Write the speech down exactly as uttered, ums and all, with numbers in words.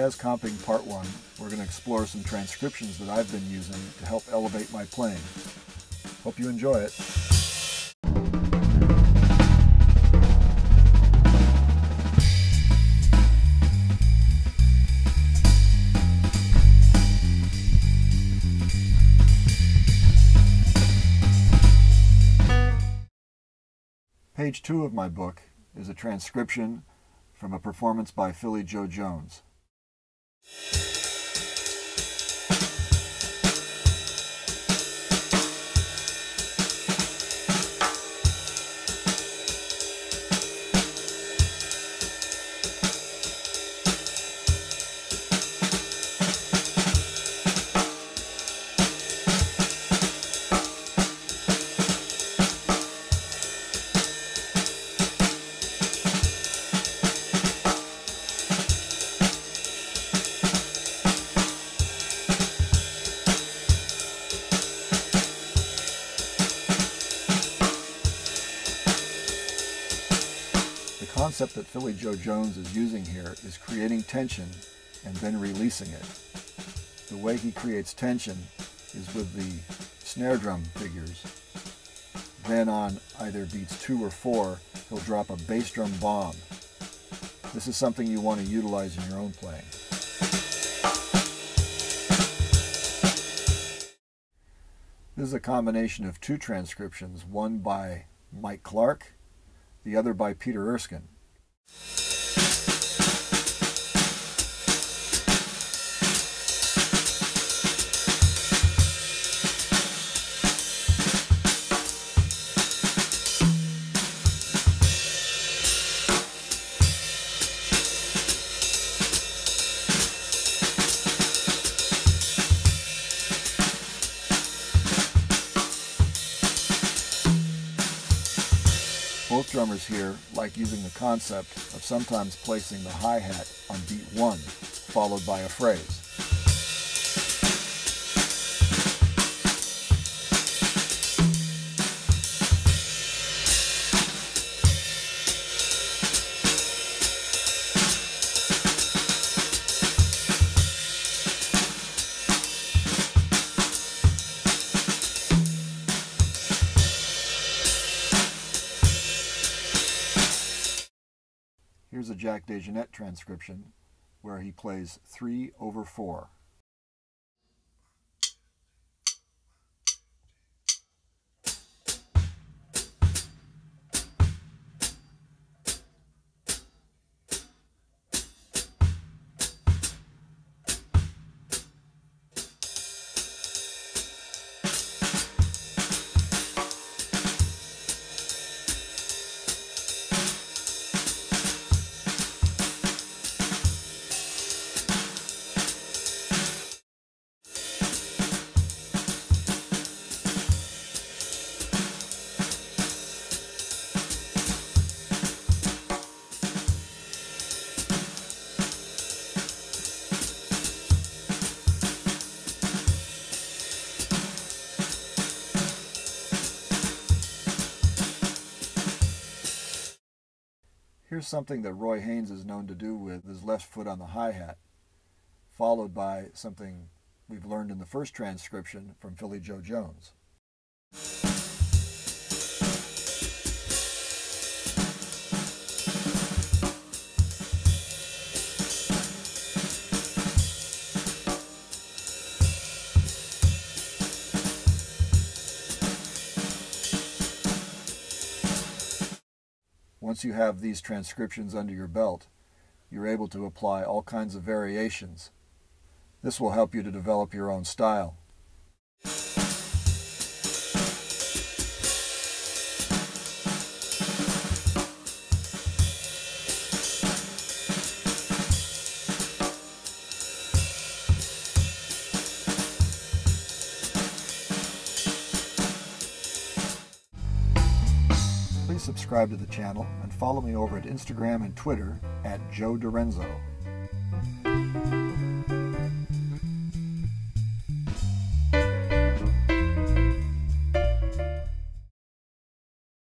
Jazz Comping Part one, we're going to explore some transcriptions that I've been using to help elevate my playing. Hope you enjoy it. Page two of my book is a transcription from a performance by Philly Joe Jones. The concept that Philly Joe Jones is using here is creating tension and then releasing it. The way he creates tension is with the snare drum figures. Then on either beats two or four, he'll drop a bass drum bomb. This is something you want to utilize in your own playing. This is a combination of two transcriptions, one by Mike Clark, the other by Peter Erskine. Both drummers here like using the concept of sometimes placing the hi-hat on beat one, followed by a phrase. Here's a Jack DeJohnette transcription where he plays three over four. Here's something that Roy Haynes is known to do with his left foot on the hi-hat, followed by something we've learned in the first transcription from Philly Joe Jones. Once you have these transcriptions under your belt, you're able to apply all kinds of variations. This will help you to develop your own style. Subscribe to the channel and follow me over at Instagram and Twitter at Joe DeRenzo.